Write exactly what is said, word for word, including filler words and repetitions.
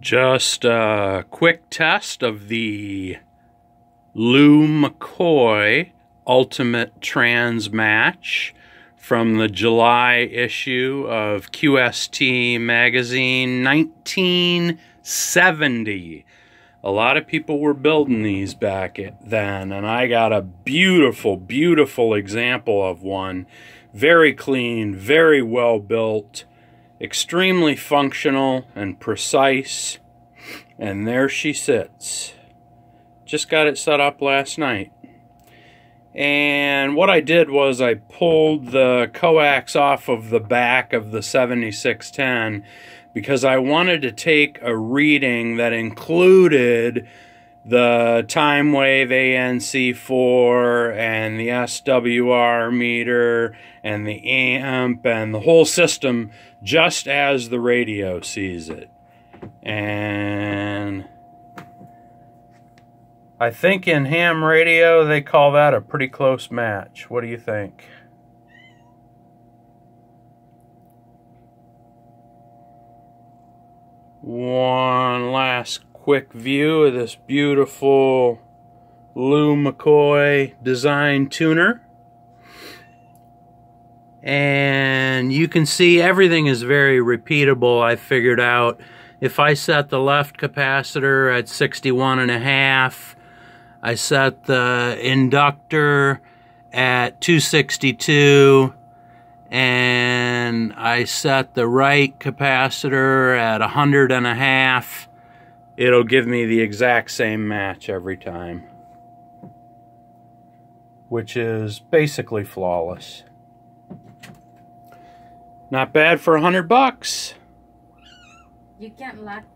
Just a quick test of the Lew McCoy Ultimate Trans Match from the July issue of Q S T Magazine nineteen seventy. A lot of people were building these back then, and I got a beautiful, beautiful example of one. Very clean, very well built, extremely functional and precise. And there she sits. Just got it set up last night. And what I did was I pulled the coax off of the back of the seventy-six ten because I wanted to take a reading that included the Timewave A N C four and the S W R meter and the amp and the whole system just as the radio sees it. And I think in ham radio they call that a pretty close match. What do you think? One last quick view of this beautiful Lew McCoy design tuner, and you can see everything is very repeatable. I figured out if I set the left capacitor at sixty-one and a half, I set the inductor at two sixty-two, and I set the right capacitor at a hundred and a half, it'll give me the exact same match every time, which is basically flawless. Not bad for a hundred bucks. You can't lack